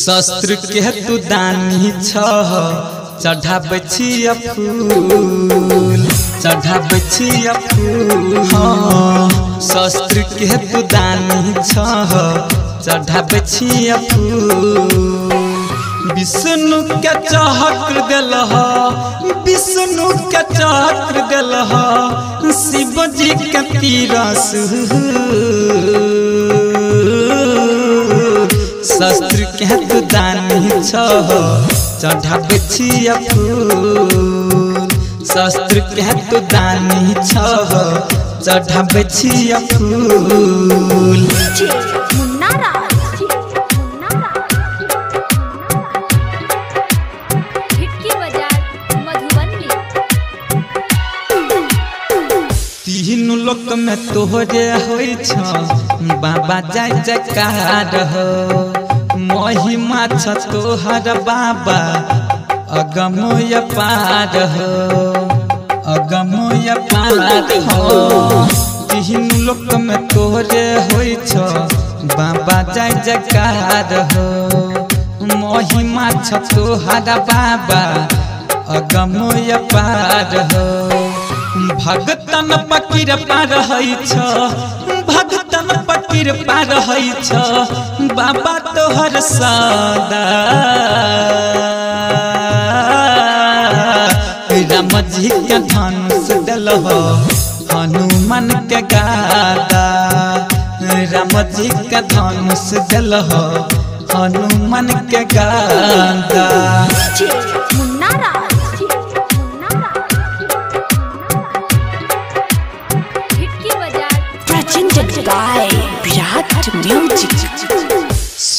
शस्त्र के तू दानी छह चढ़ाबछिया फूल शस्त्र के तू दानी छह चढ़ाबछिया फूल विष्णु के चक्र देलह विष्णु के चक्र देलह शिवजी के तिरसु शस्त्र के तू दानी छह चढ़ाबछिया फूल शस्त्र के तू दानी छह चढ़ाबछिया फूल तीनों लोक में तोहरे होई छ बाबा जय जयकार हो महिमा छ तोहर बाबा अगमय पार हो अगमय पार हो तीनों लोक में तोहरे होई छ बाबा जय जयकार हो महिमा छ तोहर बाबा अगमय पार हो भगतन पकीर पार है भगतन पकीर पार है बाबा तोहर सदा राम जी के धनुष देलह हनुमान के गादा राम जी के धनुष देलह हनुमान के गादा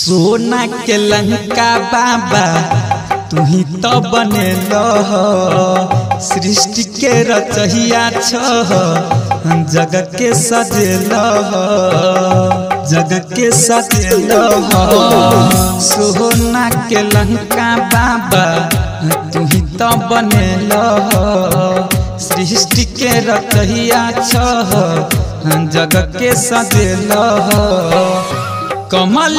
सोना के लंका बाबा तू ही तो बनेलह सृष्टि के रचहिया छह जग के सजेलह जग के सजेलह सोना के लंका बाबा तू ही तो बनेलह सृष्टि के रचहिया छह जग के सजेलह कमल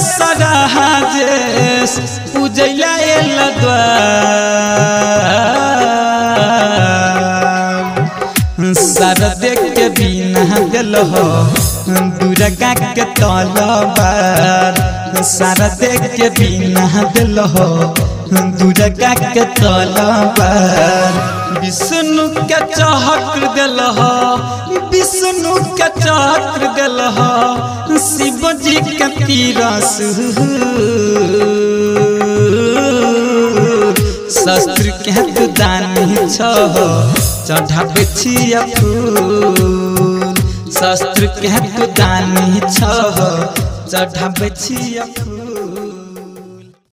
सराजेश उजैला एल द्वार शरदे के बिना देलह दुर्गा के तलवार शरदे के बिना देलह दुर्गा के तलवार विष्णु के चक्र देलह विष्णु के चक्र देलह शिवजी के तिरसु शस्त्र के तू दानी छह चढ़ाबछिया फूल शस्त्र के तू दानी छह चढ़ाबछिया फूल।